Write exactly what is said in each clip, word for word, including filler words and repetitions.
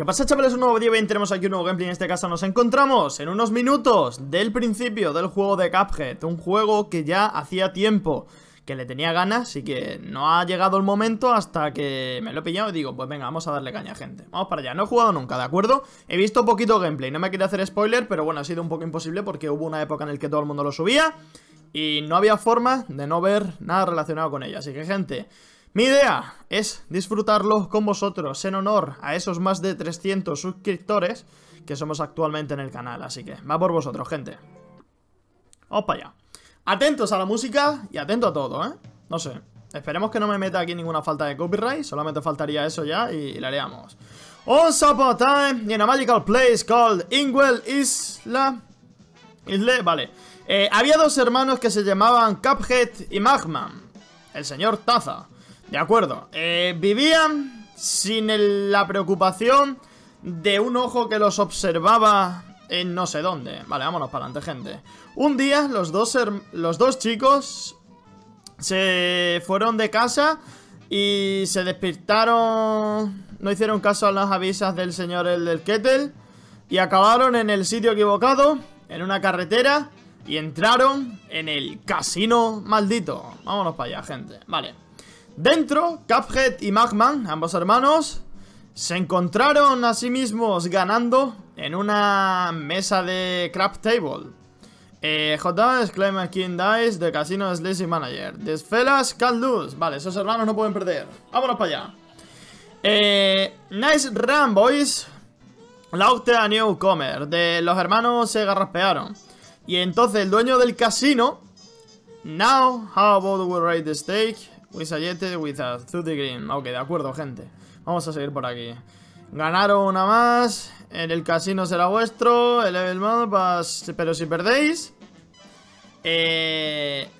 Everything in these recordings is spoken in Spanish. ¿Qué pasa, chavales? Un nuevo vídeo. Bien, tenemos aquí un nuevo gameplay. En este caso nos encontramos en unos minutos del principio del juego de Cuphead. Un juego que ya hacía tiempo que le tenía ganas y que no ha llegado el momento hasta que me lo he pillado y digo, pues venga, vamos a darle caña, gente. Vamos para allá. No he jugado nunca, ¿de acuerdo? He visto poquito gameplay, no me quería hacer spoiler, pero bueno, ha sido un poco imposible porque hubo una época en la que todo el mundo lo subía y no había forma de no ver nada relacionado con ello. Así que, gente, mi idea es disfrutarlo con vosotros en honor a esos más de trescientos suscriptores que somos actualmente en el canal. Así que va por vosotros, gente. Vamos para allá. Atentos a la música y atento a todo, ¿eh? No sé. Esperemos que no me meta aquí ninguna falta de copyright. Solamente faltaría eso ya y la haríamos. Once upon a time in a magical place called Ingwell Isla. Isle, vale. Eh, había dos hermanos que se llamaban Cuphead y Mugman. El señor Taza. De acuerdo, eh, vivían sin el, la preocupación de un ojo que los observaba en no sé dónde. Vale, vámonos para adelante, gente. Un día los dos, los dos chicos se fueron de casa y se despertaron, no hicieron caso a las avisas del señor Elder Kettle y acabaron en el sitio equivocado, en una carretera, y entraron en el casino maldito. Vámonos para allá, gente. Vale. Dentro, Cuphead y Mugman, ambos hermanos, se encontraron a sí mismos ganando en una mesa de crap table. Eh, J. exclama King Dice, de Casino Sleazy Manager. These fellas can't lose. Vale, esos hermanos no pueden perder. Vámonos para allá. Eh, nice run, boys. Laute a newcomer. De los hermanos se garraspearon. Y entonces el dueño del casino. Now, how about we raise the stake? We suggested with a thirty green. Ok, de acuerdo, gente. Vamos a seguir por aquí. Ganaron una más. En el casino será vuestro. El level mode, pas... pero si perdéis. Eh...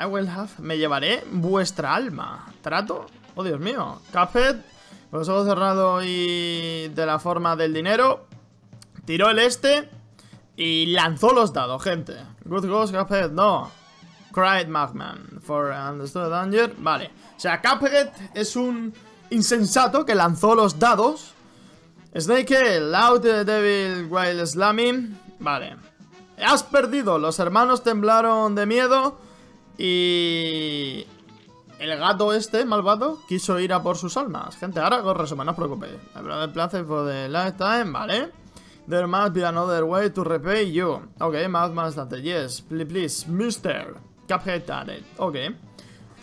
I will have. Me llevaré vuestra alma. ¿Trato? Oh, Dios mío. Cuphead, con los ojos cerrados y de la forma del dinero, tiró el este y lanzó los dados, gente. Good goes, Cuphead. No. Cried Mugman for understood danger. Vale, o sea, Cuphead es un insensato que lanzó los dados. Snake, loud devil while slamming. Vale. Has perdido. Los hermanos temblaron de miedo y el gato este malvado quiso ir a por sus almas. Gente, ahora os resumo, no os preocupéis. Habrá de placer for the lifetime. Vale. There must be another way to repay you. Ok, Mugman stated yes. Please, please, mister Cuphead added. Ok.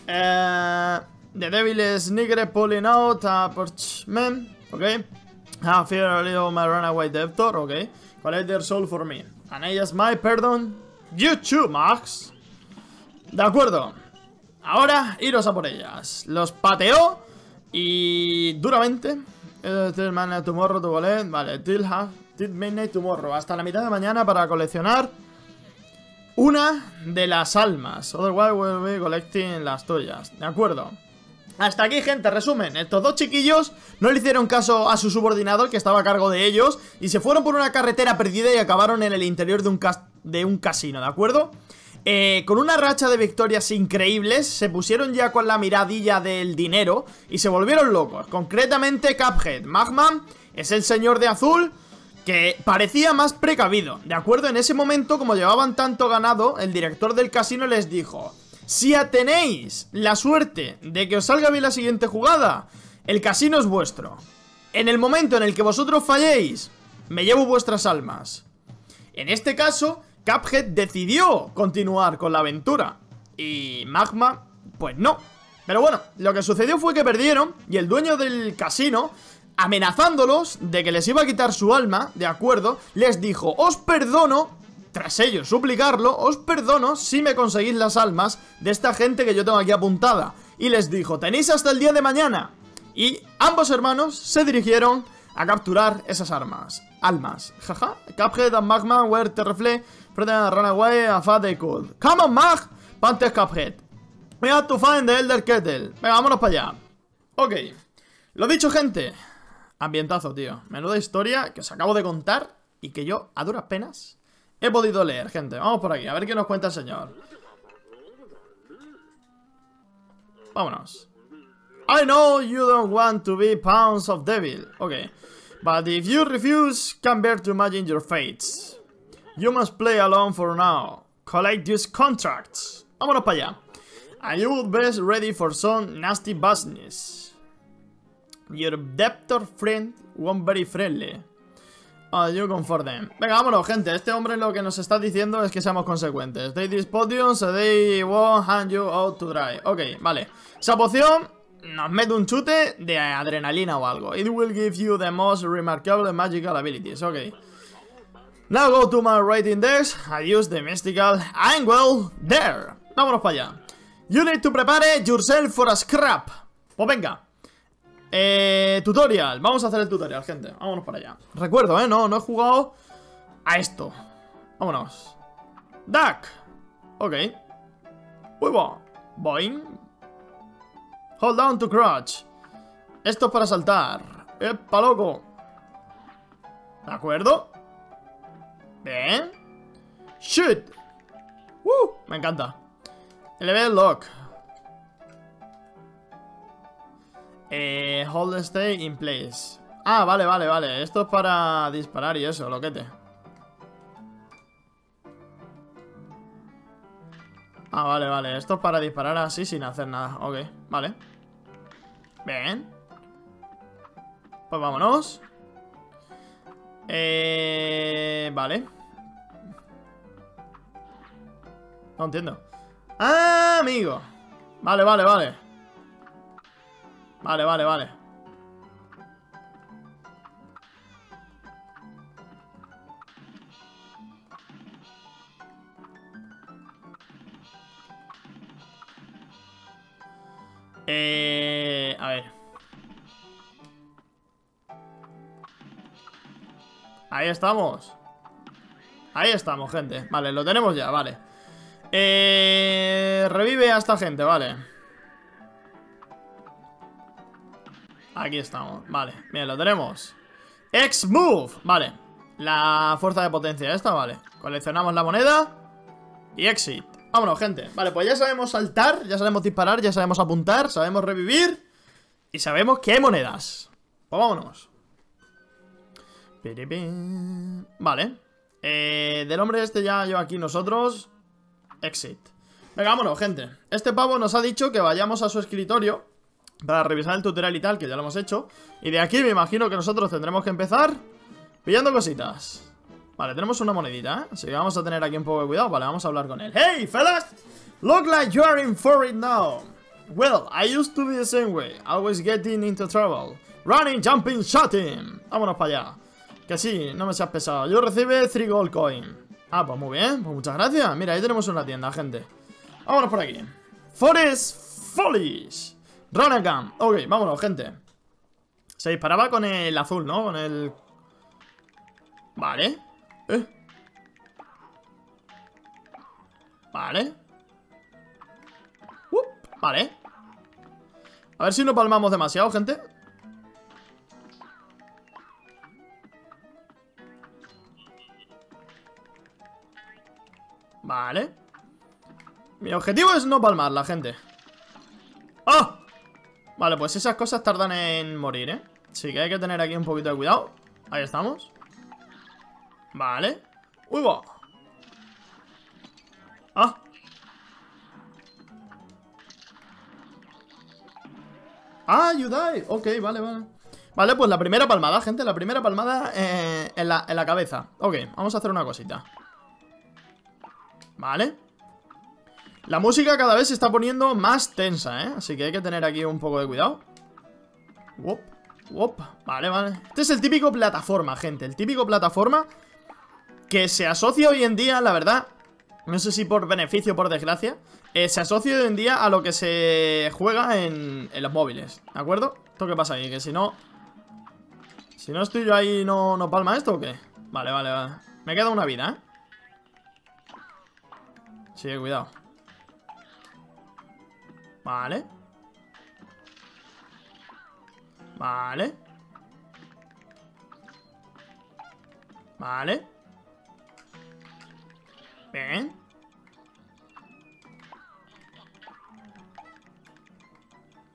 Uh, the devil is nigger pulling out a parchment. Ok. I fear a little my runaway debtor. Ok. Collect their soul for me. And I ask my perdón. You too, Max. De acuerdo. Ahora, iros a por ellas. Los pateó. Y duramente. Till midnight tomorrow to collect. Vale, till half. Till midnight tomorrow. Hasta la mitad de mañana para coleccionar una de las almas. Otherwise we'll be collecting las tuyas. De acuerdo. Hasta aquí, gente, resumen. Estos dos chiquillos no le hicieron caso a su subordinado, que estaba a cargo de ellos, y se fueron por una carretera perdida y acabaron en el interior de un, cas de un casino, ¿de acuerdo? Eh, con una racha de victorias increíbles, se pusieron ya con la miradilla del dinero y se volvieron locos. Concretamente Cuphead. Mugman es el señor de azul, que parecía más precavido, ¿de acuerdo? En ese momento, como llevaban tanto ganado, el director del casino les dijo: si atenéis la suerte de que os salga bien la siguiente jugada, el casino es vuestro. En el momento en el que vosotros falléis, me llevo vuestras almas. En este caso, Cuphead decidió continuar con la aventura y Mugman, pues no. Pero bueno, lo que sucedió fue que perdieron y el dueño del casino, amenazándolos de que les iba a quitar su alma, de acuerdo, les dijo: os perdono, tras ellos suplicarlo, os perdono si me conseguís las almas de esta gente que yo tengo aquí apuntada. Y les dijo: tenéis hasta el día de mañana. Y ambos hermanos se dirigieron a capturar esas armas. Almas, jaja. Cuphead and Mugman were terrified, but they ran away as fast they could. Come on, Mug, pantes Cuphead. We have to find the Elder Kettle. Venga, vámonos para allá. Ok, lo dicho, gente. Ambientazo, tío. Menuda historia que os acabo de contar y que yo, a duras penas, he podido leer, gente. Vamos por aquí, a ver qué nos cuenta el señor. Vámonos. I know you don't want to be pounds of devil. Ok. But if you refuse, can't bear to imagine your fates. You must play alone for now. Collect these contracts. Vámonos para allá. And you will be ready for some nasty business. Your debtor friend won't be very friendly. Oh, you comfort them. Venga, vámonos, gente. Este hombre lo que nos está diciendo es que seamos consecuentes. They dispodium, so they won't hand you out to dry. Ok, vale. Esa poción nos mete un chute de adrenalina o algo. It will give you the most remarkable magical abilities. Ok. Now go to my writing desk. I use the mystical angle there. Vámonos para allá. You need to prepare yourself for a scrap. Pues venga. Eh, tutorial, vamos a hacer el tutorial, gente. Vámonos para allá. Recuerdo, eh, no, no he jugado a esto. Vámonos. Duck. Ok. Huevo. Boing. Hold down to crouch. Esto es para saltar. Epa, loco. De acuerdo. Bien. Shoot. Uh, me encanta. Level lock. Eh, hold and stay in place. Ah, vale, vale, vale. Esto es para disparar y eso, loquete. Ah, vale, vale. Esto es para disparar así sin hacer nada. Ok, vale. Bien. Pues vámonos. Eh, vale. No entiendo. Ah, amigo. Vale, vale, vale. Vale, vale, vale. Eh, a ver. Ahí estamos. Ahí estamos, gente. Vale, lo tenemos ya, vale. Eh, revive a esta gente, vale. Aquí estamos, vale, bien, lo tenemos. X-Move, vale. La fuerza de potencia esta, vale. Coleccionamos la moneda. Y exit, vámonos, gente. Vale, pues ya sabemos saltar, ya sabemos disparar, ya sabemos apuntar, sabemos revivir. Y sabemos que hay monedas. Pues vámonos. Vale, eh, del hombre este ya yo aquí nosotros. Exit. Venga, vámonos, gente. Este pavo nos ha dicho que vayamos a su escritorio para revisar el tutorial y tal, que ya lo hemos hecho. Y de aquí me imagino que nosotros tendremos que empezar pillando cositas. Vale, tenemos una monedita, ¿eh? Así que vamos a tener aquí un poco de cuidado. Vale, vamos a hablar con él. Hey, fellas, look like you are in for it now. Well, I used to be the same way. Always getting into trouble. Running, jumping, shooting. Vámonos para allá. Que sí, no me seas pesado. Yo recibe three gold coin. Ah, pues muy bien, pues muchas gracias. Mira, ahí tenemos una tienda, gente. Vámonos por aquí. Forest follies. Runagam, ok, vámonos, gente. Se disparaba con el azul, ¿no? Con el... Vale, eh. Vale. Uf, vale. A ver si no palmamos demasiado, gente. Vale. Mi objetivo es no palmar la gente. ¡Ah! Vale, pues esas cosas tardan en morir, ¿eh? Sí que hay que tener aquí un poquito de cuidado. Ahí estamos. Vale. ¡Uy, va! ¡Ah! ¡Ah, you die! Ok, vale, vale. Vale, pues la primera palmada, gente. La primera palmada eh, en, la, en la cabeza. Ok, vamos a hacer una cosita. Vale. La música cada vez se está poniendo más tensa, ¿eh? Así que hay que tener aquí un poco de cuidado. Wop, wop. Vale, vale. Este es el típico plataforma, gente. El típico plataforma que se asocia hoy en día, la verdad. No sé si por beneficio o por desgracia. Eh, se asocia hoy en día a lo que se juega en, en los móviles. ¿De acuerdo? ¿Esto qué pasa ahí? Que si no... Si no estoy yo ahí, ¿no, no palma esto o qué? Vale, vale, vale. Me queda una vida, ¿eh? Sí, cuidado. Vale. Vale. Vale. Bien.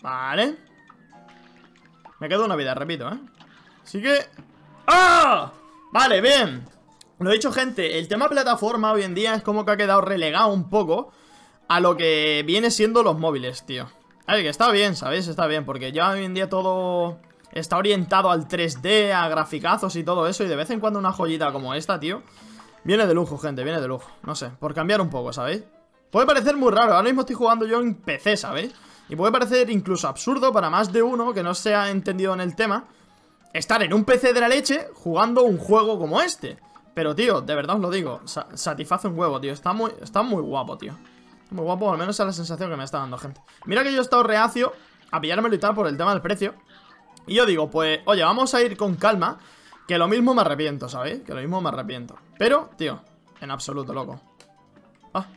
Vale. Me queda una vida, repito, ¿eh? Así que ¡Ah! Vale, bien. Lo he dicho, gente, el tema plataforma hoy en día es como que ha quedado relegado un poco a lo que viene siendo los móviles, tío. A ver, que está bien, ¿sabéis? Está bien, porque ya hoy en día todo está orientado al tres D, a graficazos y todo eso. Y de vez en cuando una joyita como esta, tío, viene de lujo, gente, viene de lujo. No sé, por cambiar un poco, ¿sabéis? Puede parecer muy raro, ahora mismo estoy jugando yo en P C, ¿sabéis? Y puede parecer incluso absurdo para más de uno que no se ha entendido en el tema estar en un P C de la leche jugando un juego como este. Pero, tío, de verdad os lo digo, sa satisface un huevo, tío. Está muy, está muy guapo, tío. Está muy guapo, al menos es la sensación que me está dando, gente. Mira que yo he estado reacio a pillármelo y tal por el tema del precio. Y yo digo, pues, oye, vamos a ir con calma, que lo mismo me arrepiento, ¿sabéis? Que lo mismo me arrepiento. Pero, tío, en absoluto, loco. Ah.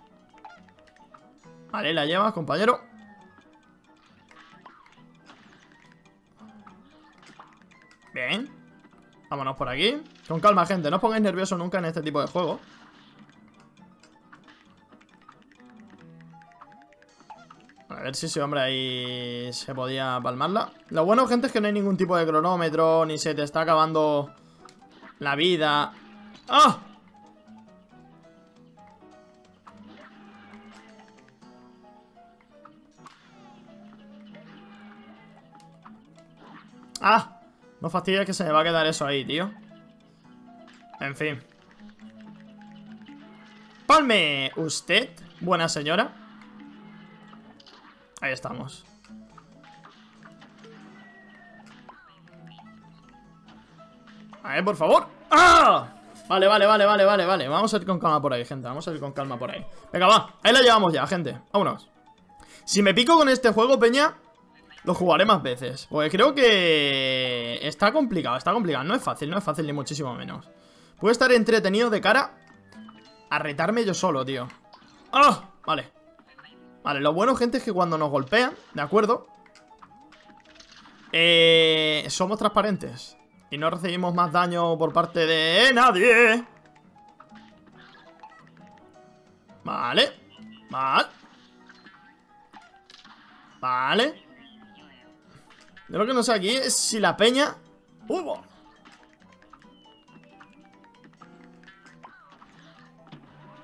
Vale, la llevas, compañero. Bien. Vámonos por aquí. Con calma, gente, no os pongáis nerviosos nunca en este tipo de juego. A ver si ese hombre ahí se podía palmarla. Lo bueno, gente, es que no hay ningún tipo de cronómetro, ni se te está acabando la vida. ¡Ah! ¡Ah! No fastidies, que se me va a quedar eso ahí, tío. En fin. Palme usted, buena señora. Ahí estamos. A ver, por favor. ¡Ah! Vale, vale, vale, vale, vale, vale. Vamos a ir con calma por ahí, gente. Vamos a ir con calma por ahí. Venga, va. Ahí la llevamos ya, gente. Vámonos. Si me pico con este juego, peña, lo jugaré más veces. Pues creo que está complicado, está complicado. No es fácil, no es fácil ni muchísimo menos. Puedo estar entretenido de cara a retarme yo solo, tío. ¡Ah! Vale. Vale, lo bueno, gente, es que cuando nos golpean, ¿de acuerdo? Eh, somos transparentes y no recibimos más daño por parte de nadie. Vale. Vale. Vale. Yo lo que no sé aquí es si la peña... ¡Uy! Wow.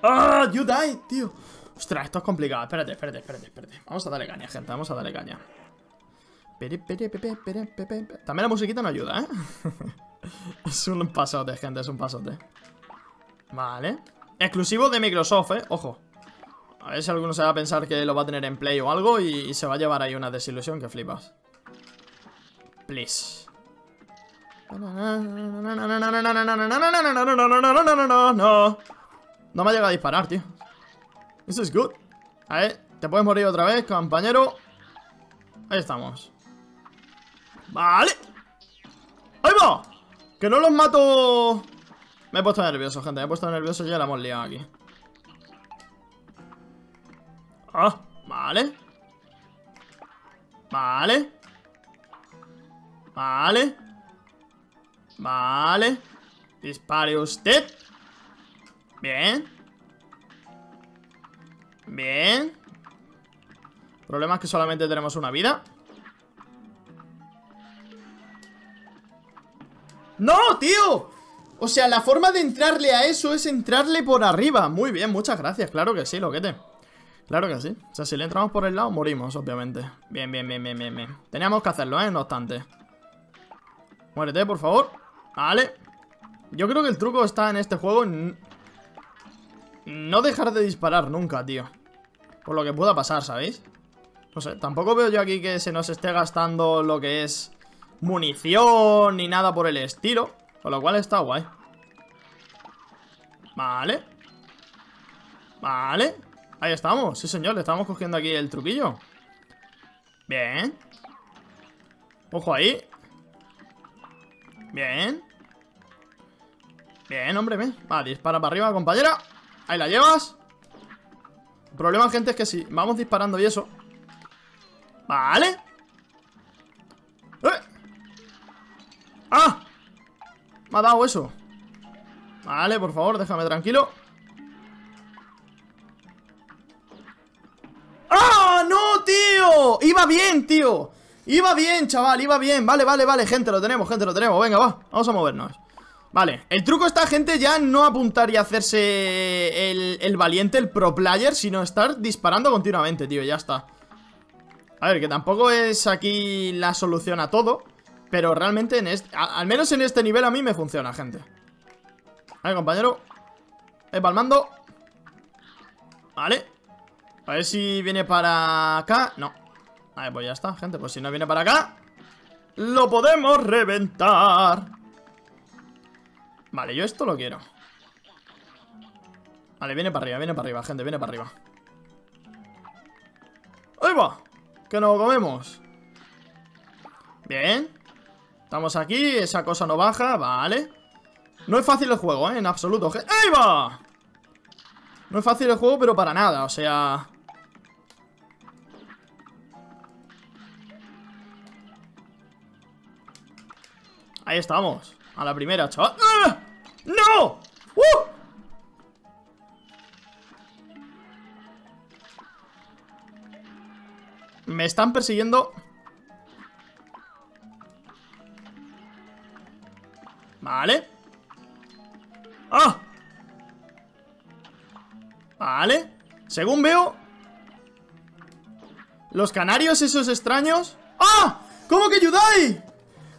¡Ah! ¡You die, tío! Ostras, esto es complicado. Espérate, espérate, espérate, espérate. Vamos a darle caña, gente. Vamos a darle caña. También la musiquita no ayuda, ¿eh? Es un pasote, gente. Es un pasote. Vale. Exclusivo de Microsoft, ¿eh? Ojo. A ver si alguno se va a pensar que lo va a tener en Play o algo y se va a llevar ahí una desilusión que flipas. Please. No. No me ha llegado a disparar, tío. Esto es good. A ver, te puedes morir otra vez, compañero. Ahí estamos. Vale. ¡Ahí va! Que no los mato. Me he puesto nervioso, gente. Me he puesto nervioso y ya la hemos liado aquí. Ah, vale. Vale. Vale. Vale. Dispare usted. Bien. Bien. El problema es que solamente tenemos una vida. ¡No, tío! O sea, la forma de entrarle a eso es entrarle por arriba. Muy bien, muchas gracias. Claro que sí, loquete. Claro que sí. O sea, si le entramos por el lado, morimos, obviamente. Bien, bien, bien, bien, bien, bien. Teníamos que hacerlo, ¿eh? No obstante. Muérete, por favor. Vale. Yo creo que el truco está en este juego en no dejar de disparar nunca, tío. Por lo que pueda pasar, ¿sabéis? No sé, tampoco veo yo aquí que se nos esté gastando lo que es munición ni nada por el estilo. Con lo cual está guay. Vale. Vale. Ahí estamos, sí señor, le estamos cogiendo aquí el truquillo. Bien. Ojo ahí. Bien. Bien, hombre, me. Vale, dispara para arriba, compañera. Ahí la llevas. El problema, gente, es que si vamos disparando y eso. Vale. ¡Eh! ¡Ah! Me ha dado eso. Vale, por favor, déjame tranquilo. ¡Ah! ¡No, tío! ¡Iba bien, tío! Iba bien, chaval, iba bien. Vale, vale, vale, gente, lo tenemos, gente, lo tenemos. Venga, va, vamos a movernos. Vale, el truco está, gente, ya no apuntar y hacerse el, el valiente, el pro player, sino estar disparando continuamente, tío, ya está. A ver, que tampoco es aquí la solución a todo, pero realmente en este, a, al menos en este nivel a mí me funciona, gente. A ver, compañero, voy palmando. Vale, a ver si viene para acá. No, a ver, pues ya está, gente, pues si no viene para acá, lo podemos reventar. Vale, yo esto lo quiero. Vale, viene para arriba, viene para arriba, gente, viene para arriba. ¡Ahí va! ¡Que nos lo comemos! Bien. Estamos aquí, esa cosa no baja, vale. No es fácil el juego, ¿eh? En absoluto. ¡Ahí va! No es fácil el juego, pero para nada, o sea... Ahí estamos. A la primera, chaval. ¡Ah! ¡No! ¡Uh! Me están persiguiendo. Vale. ¡Ah! Vale. Según veo, los canarios esos extraños. ¡Ah! ¿Cómo que ayudáis?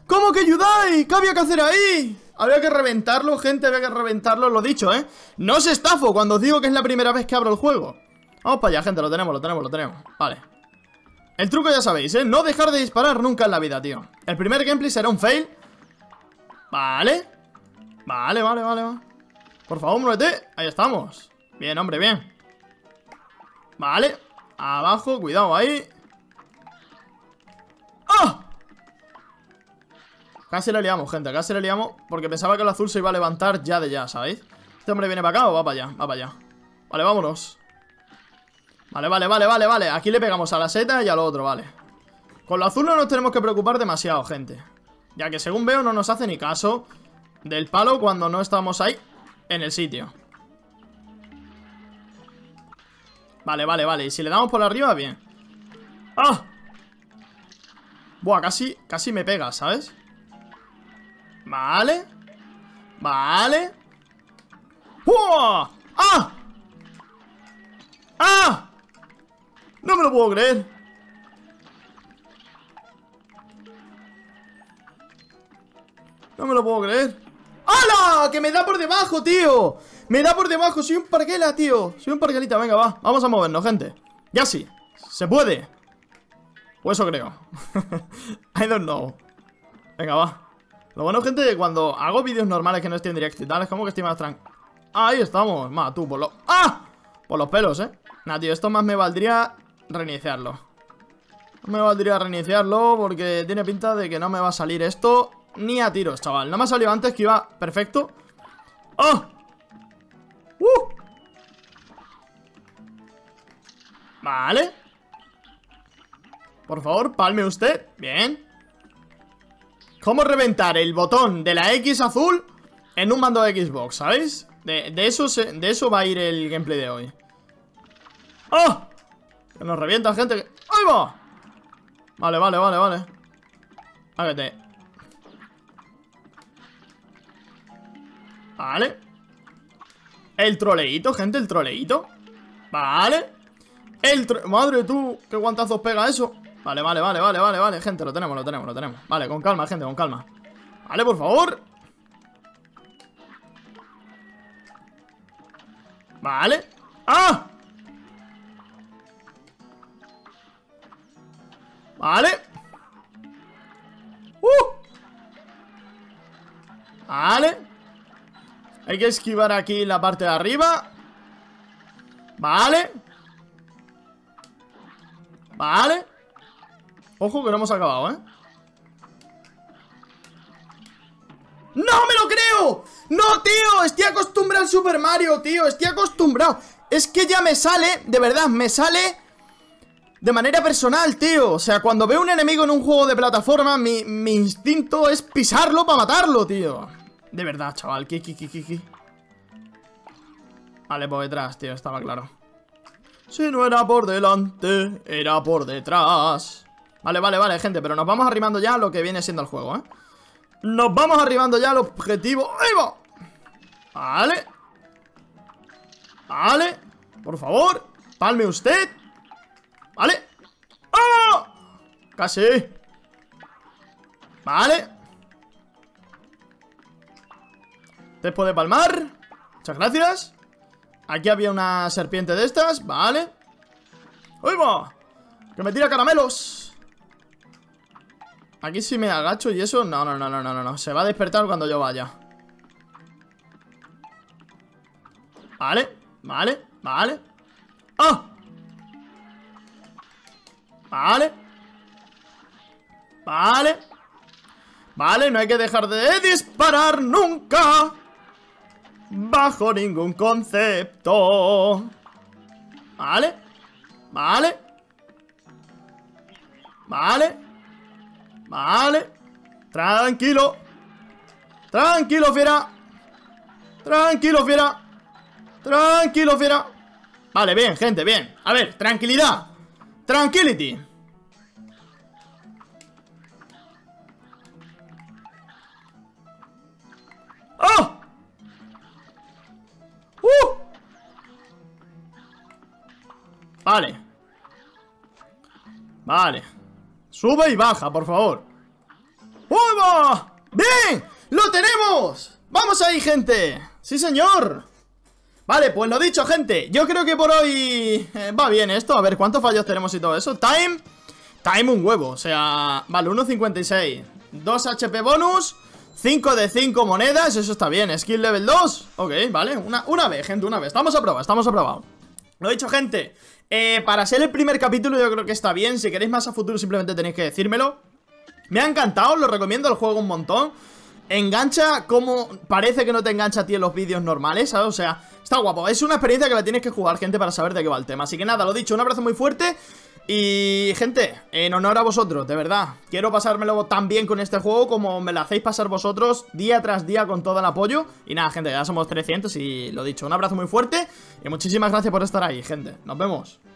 ¿Cómo que ayudáis? ¿Qué había que hacer ahí? Había que reventarlo, gente, había que reventarlo. Lo dicho, ¿eh? No os estafo cuando os digo que es la primera vez que abro el juego. Vamos para allá, gente, lo tenemos, lo tenemos, lo tenemos. Vale. El truco ya sabéis, ¿eh? No dejar de disparar nunca en la vida, tío. El primer gameplay será un fail. Vale. Vale, vale, vale, vale. Por favor, muévete. Ahí estamos. Bien, hombre, bien. Vale. Abajo, cuidado ahí. ¡Ah! Casi la liamos, gente, casi la liamos. Porque pensaba que el azul se iba a levantar ya de ya, ¿sabéis? ¿Este hombre viene para acá o va para allá? Va para allá. Vale, vámonos. Vale, vale, vale, vale, vale. Aquí le pegamos a la seta y al otro, vale. Con lo azul no nos tenemos que preocupar demasiado, gente, ya que según veo no nos hace ni caso del palo cuando no estamos ahí en el sitio. Vale, vale, vale. Y si le damos por arriba, bien. ¡Ah! Buah, casi, casi me pega, ¿sabes? Vale. Vale. ¡Uah! ¡Ah! ¡Ah! No me lo puedo creer. No me lo puedo creer. ¡Hala! ¡Que me da por debajo, tío! Me da por debajo, soy un parguela, tío. Soy un parguelita, venga, va. Vamos a movernos, gente. Ya sí, se puede. O eso creo. I don't know. Venga, va. Lo bueno, gente, que cuando hago vídeos normales que no estoy en directo y tal, es como que estoy más tranquilo. Ahí estamos, ma, tú, por lo... ¡Ah! Por los pelos, eh. Nah, tío, esto más me valdría reiniciarlo. No me valdría reiniciarlo porque tiene pinta de que no me va a salir esto ni a tiros, chaval. No me ha salido antes, que iba perfecto. ¡Oh! ¡Uh! Vale. Por favor, palme usted. Bien. ¿Cómo reventar el botón de la X azul en un mando de Xbox, ¿sabéis? De, de, eso se, de eso va a ir el gameplay de hoy. ¡Oh! Que nos revienta, gente. ¡Ahí va! Vale, vale, vale, vale. Ábrete. Vale. El troleíto, gente, el troleíto. Vale. El tro... Madre tú, qué guantazos pega eso. Vale, vale, vale, vale, vale, vale, gente, lo tenemos, lo tenemos, lo tenemos. Vale, con calma, gente, con calma. Vale, por favor. Vale. ¡Ah! Vale. ¡Uh! Vale. Hay que esquivar aquí la parte de arriba. Vale. Vale. Ojo que no hemos acabado, ¿eh? ¡No me lo creo! ¡No, tío! Estoy acostumbrado al Super Mario, tío. Estoy acostumbrado. Es que ya me sale, de verdad, me sale... de manera personal, tío. O sea, cuando veo un enemigo en un juego de plataforma, mi, mi instinto es pisarlo para matarlo, tío. De verdad, chaval. Ki, ki, ki, ki, ki. Vale, por detrás, tío. Estaba claro. Si no era por delante, era por detrás. Vale, vale, vale, gente. Pero nos vamos arrimando ya a lo que viene siendo el juego, ¿eh? Nos vamos arribando ya al objetivo. ¡Ahí va! Vale. Vale. Por favor, palme usted. Vale. ¡Oh! Casi. Vale. Te puede palmar. Muchas gracias. Aquí había una serpiente de estas. Vale. ¡Ahí va! Que me tira caramelos. Aquí si me agacho y eso. No, no, no, no, no, no. Se va a despertar cuando yo vaya. Vale, vale, vale. ¡Ah! Vale. Vale. Vale, no hay que dejar de disparar nunca. Bajo ningún concepto. Vale. Vale. Vale. Vale. Tranquilo. Tranquilo, fiera. Tranquilo, fiera. Tranquilo, fiera. Vale, bien, gente, bien. A ver, tranquilidad. Tranquility. ¡Oh! ¡Uh! Vale. Vale. Sube y baja, por favor. ¡Uva! ¡Bien! ¡Lo tenemos! ¡Vamos ahí, gente! ¡Sí, señor! Vale, pues lo dicho, gente. Yo creo que por hoy eh, va bien esto. A ver, ¿cuántos fallos tenemos y todo eso? Time. Time un huevo. O sea, vale, uno cincuenta y seis. dos H P bonus. cinco de cinco monedas. Eso está bien. Skill level dos. Ok, vale. Una, una vez, gente, una vez. Estamos a prueba, estamos a prueba. Lo dicho, gente. Eh, para ser el primer capítulo yo creo que está bien. Si queréis más a futuro simplemente tenéis que decírmelo. Me ha encantado, lo recomiendo el juego un montón. Engancha como parece que no te engancha a ti en los vídeos normales, ¿sabes? O sea, está guapo. Es una experiencia que la tienes que jugar, gente, para saber de qué va el tema. Así que nada, lo dicho, un abrazo muy fuerte. Y, gente, en honor a vosotros, de verdad, quiero pasármelo tan bien con este juego como me lo hacéis pasar vosotros día tras día con todo el apoyo. Y nada, gente, ya somos trescientos y lo dicho, un abrazo muy fuerte. Y muchísimas gracias por estar ahí, gente. Nos vemos.